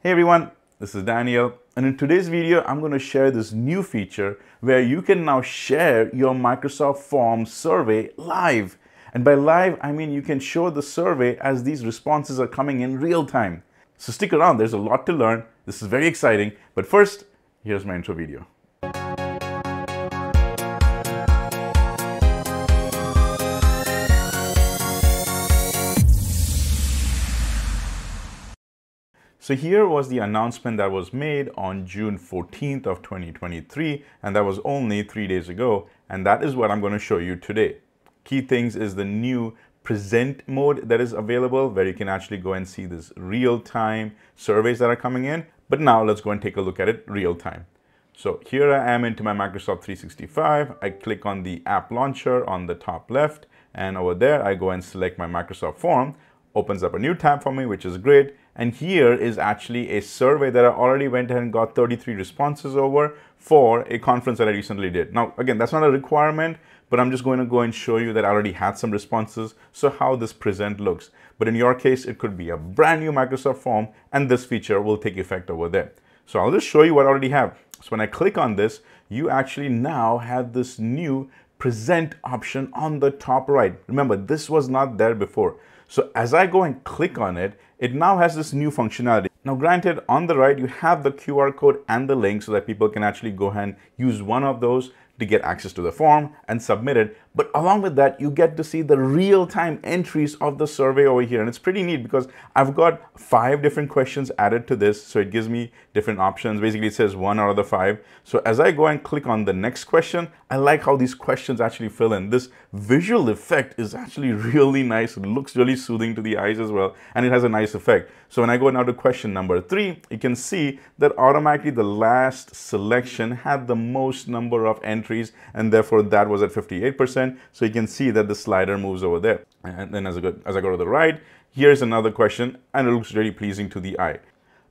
Hey everyone, this is Daniel, and in today's video, I'm going to share this new feature where you can now share your Microsoft Forms survey live. And by live, I mean you can show the survey as these responses are coming in real time. So stick around, there's a lot to learn. This is very exciting, but first, here's my intro video. So here was the announcement that was made on June 14th of 2023, and that was only 3 days ago, and that is what I'm going to show you today. Key things is the new present mode that is available, where you can actually go and see this real-time surveys that are coming in. But now let's go and take a look at it real-time. So here I am into my Microsoft 365. I click on the app launcher on the top left, and over there I go and select my Microsoft form. Opens up a new tab for me, which is great. And here is actually a survey that I already went ahead and got 33 responses over for a conference that I recently did. Now, again, that's not a requirement, but I'm just going to go and show you that I already had some responses. So how this present looks. But in your case, it could be a brand new Microsoft form, and this feature will take effect over there. So I'll just show you what I already have. So when I click on this, you actually now have this new present option on the top right. Remember, this was not there before. So as I go and click on it, it now has this new functionality. Now granted, on the right, you have the QR code and the link so that people can actually go ahead and use one of those to get access to the form and submit it. But along with that, you get to see the real-time entries of the survey over here. And it's pretty neat because I've got 5 different questions added to this. So it gives me different options. Basically, it says 1 out of the 5. So as I go and click on the next question, I like how these questions actually fill in. This visual effect is actually really nice. It looks really soothing to the eyes as well. And it has a nice effect. So when I go now to question number 3, you can see that automatically the last selection had the most number of entries. And therefore that was at 58%. So you can see that the slider moves over there. And then as I go to the right, here's another question, and it looks really pleasing to the eye.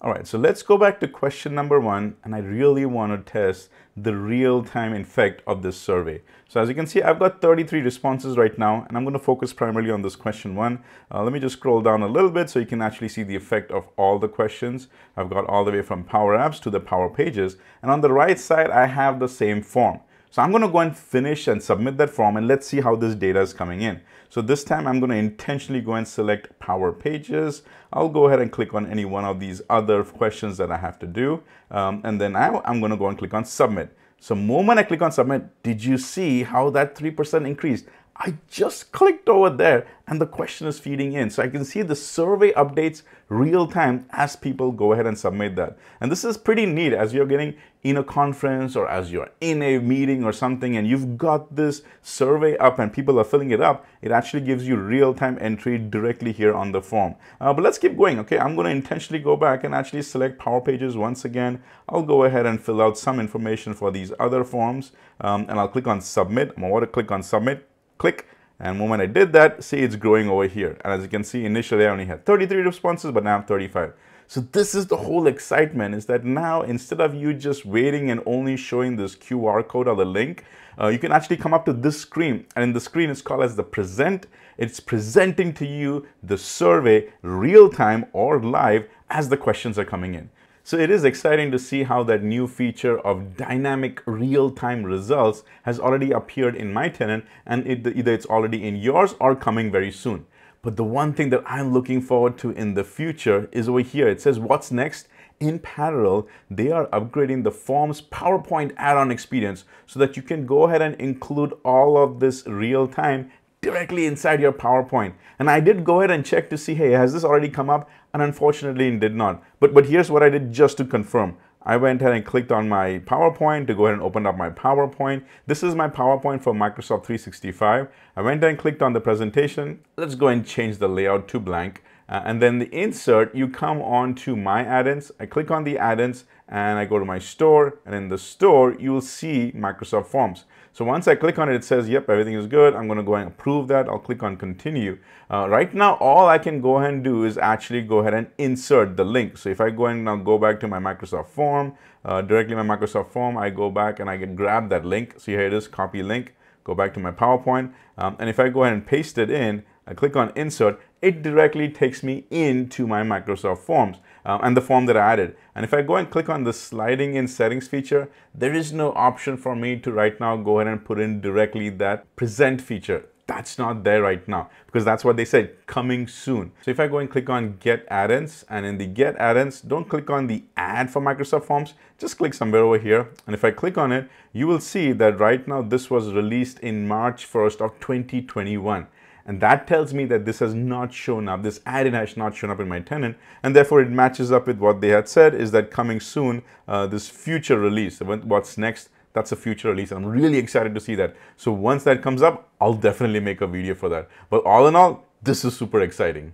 All right, so let's go back to question number 1, and I really want to test the real-time effect of this survey. So as you can see, I've got 33 responses right now, and I'm going to focus primarily on this question 1. Let me just scroll down a little bit so you can actually see the effect of all the questions. I've got all the way from Power Apps to the Power Pages, and on the right side, I have the same form. So I'm going to go and finish and submit that form, and let's see how this data is coming in. So this time I'm going to intentionally go and select Power Pages. I'll go ahead and click on any one of these other questions that I have to do. And then I'm going to go and click on Submit. So the moment I click on Submit, did you see how that 3% increased? I just clicked over there and the question is feeding in. So I can see the survey updates real time as people go ahead and submit that. And this is pretty neat as you're getting in a conference or as you're in a meeting or something and you've got this survey up and people are filling it up. It actually gives you real time entry directly here on the form. But let's keep going. Okay, I'm going to intentionally go back and actually select Power Pages once again. I'll go ahead and fill out some information for these other forms and I'll click on Submit. I want to click on Submit. Click, and the moment I did that, see it's growing over here. And as you can see, initially I only had 33 responses, but now I have 35. So this is the whole excitement, is that now instead of you just waiting and only showing this QR code or the link, you can actually come up to this screen, and the screen is called as the present. It's presenting to you the survey real time or live as the questions are coming in. So it is exciting to see how that new feature of dynamic real-time results has already appeared in my tenant, and either it's already in yours or coming very soon. But the one thing that I'm looking forward to in the future is over here. It says what's next. In parallel, they are upgrading the Forms PowerPoint add-on experience so that you can go ahead and include all of this real-time directly inside your PowerPoint. And I did go ahead and check to see, hey, has this already come up? And unfortunately it did not. But here's what I did just to confirm. I went ahead and clicked on my PowerPoint to go ahead and open up my PowerPoint. This is my PowerPoint for Microsoft 365. I went ahead and clicked on the presentation. Let's go and change the layout to blank. And then the insert, you come on to my add-ins. I click on the add-ins and I go to my store, and in the store, you'll see Microsoft Forms. So once I click on it, it says, yep, everything is good. I'm going to go and approve that. I'll click on continue. Right now, all I can go ahead and do is actually go ahead and insert the link. So if I go and now go back to my Microsoft form, directly my Microsoft form, I go back and I can grab that link. So here it is, copy link, go back to my PowerPoint. And if I go ahead and paste it in, I click on insert, it directly takes me into my Microsoft Forms. and the form that I added. And if I go and click on the sliding in settings feature, there is no option for me to right now go ahead and put in directly that present feature. That's not there right now because that's what they said, coming soon. So if I go and click on get add-ins, and in the get add-ins, don't click on the add for Microsoft Forms, just click somewhere over here. And if I click on it, you will see that right now this was released in March 1st of 2021. And that tells me that this has not shown up, this add-in has not shown up in my tenant, and therefore it matches up with what they had said is that coming soon, this future release, what's next, that's a future release. I'm really excited to see that. So once that comes up, I'll definitely make a video for that. But all in all, this is super exciting.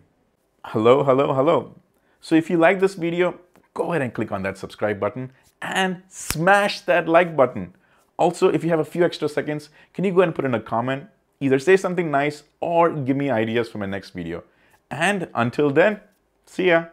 Hello, hello, hello. So if you like this video, go ahead and click on that subscribe button and smash that like button. Also, if you have a few extra seconds, can you go ahead and put in a comment? Either say something nice or give me ideas for my next video. And until then, see ya.